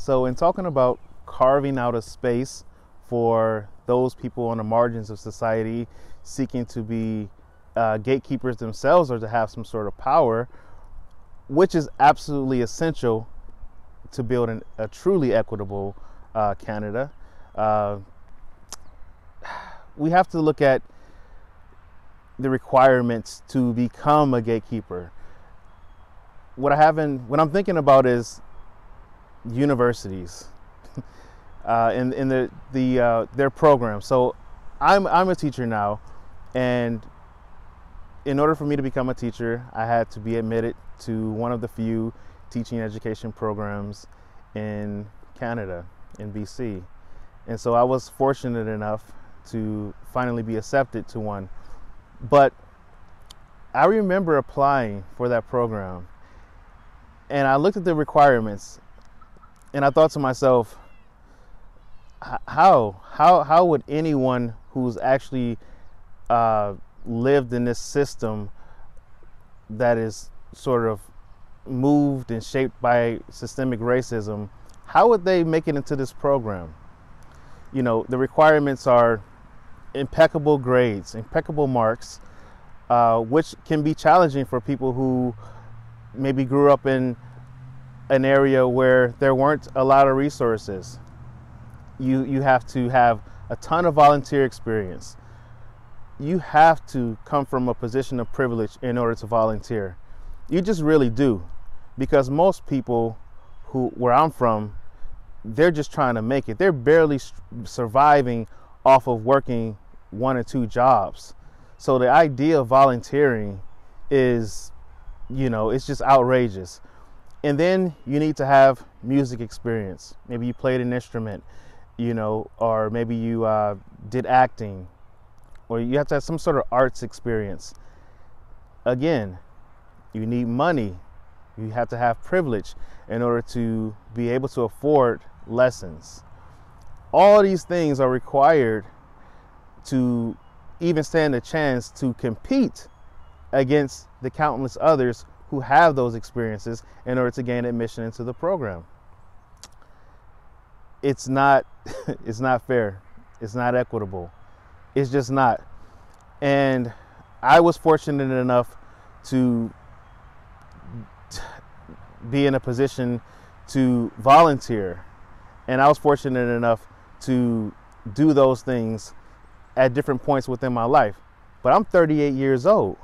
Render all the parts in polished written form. So in talking about carving out a space for those people on the margins of society seeking to be gatekeepers themselves or to have some sort of power, which is absolutely essential to build a truly equitable Canada, we have to look at the requirements to become a gatekeeper. What I'm thinking about is universities and their program. So I'm a teacher now, and in order for me to become a teacher, I had to be admitted to one of the few teaching education programs in Canada, in BC. And so I was fortunate enough to finally be accepted to one. But I remember applying for that program, and I looked at the requirements, and I thought to myself, how would anyone who's actually lived in this system that is sort of moved and shaped by systemic racism, how would they make it into this program? You know, the requirements are impeccable grades, impeccable marks, which can be challenging for people who maybe grew up in an area where there weren't a lot of resources. You have to have a ton of volunteer experience. You have to come from a position of privilege in order to volunteer. You just really do, because most people where I'm from, they're just trying to make it. They're barely surviving off of working 1 or 2 jobs. So the idea of volunteering is, you know, it's just outrageous. And then you need to have music experience. Maybe you played an instrument, you know, or maybe you did acting, or you have to have some sort of arts experience. Again, you need money. You have to have privilege in order to be able to afford lessons. All these things are required to even stand a chance to compete against the countless others who have those experiences in order to gain admission into the program. It's not fair. It's not equitable. It's just not. And I was fortunate enough to be in a position to volunteer, and I was fortunate enough to do those things at different points within my life. But I'm 38 years old.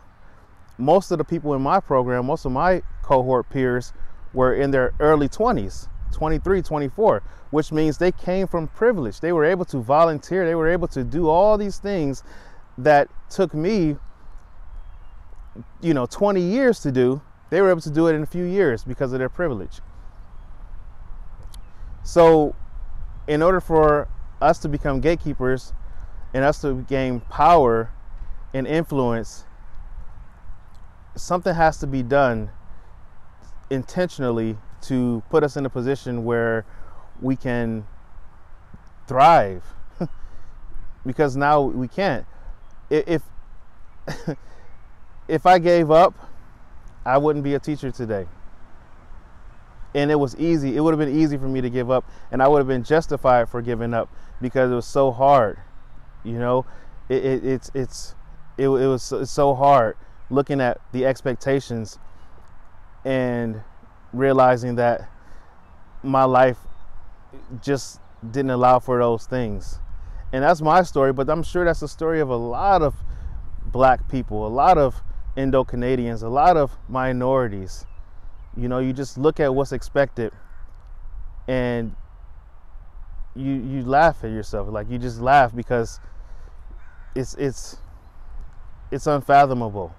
Most of the people in my program, most of my cohort peers, were in their early 20s, 23, 24, which means they came from privilege. They were able to volunteer. They were able to do all these things that took me, you know, 20 years to do. They were able to do it in a few years because of their privilege. So in order for us to become gatekeepers and us to gain power and influence, something has to be done intentionally to put us in a position where we can thrive, because now we can't. If I gave up, I wouldn't be a teacher today. And it was easy. It would have been easy for me to give up, and I would have been justified for giving up because it was so hard. You know, it's so hard looking at the expectations and realizing that my life just didn't allow for those things. And that's my story, but I'm sure that's the story of a lot of Black people, a lot of Indo-Canadians, a lot of minorities. You know, you just look at what's expected and you laugh at yourself. Like, you just laugh because it's unfathomable.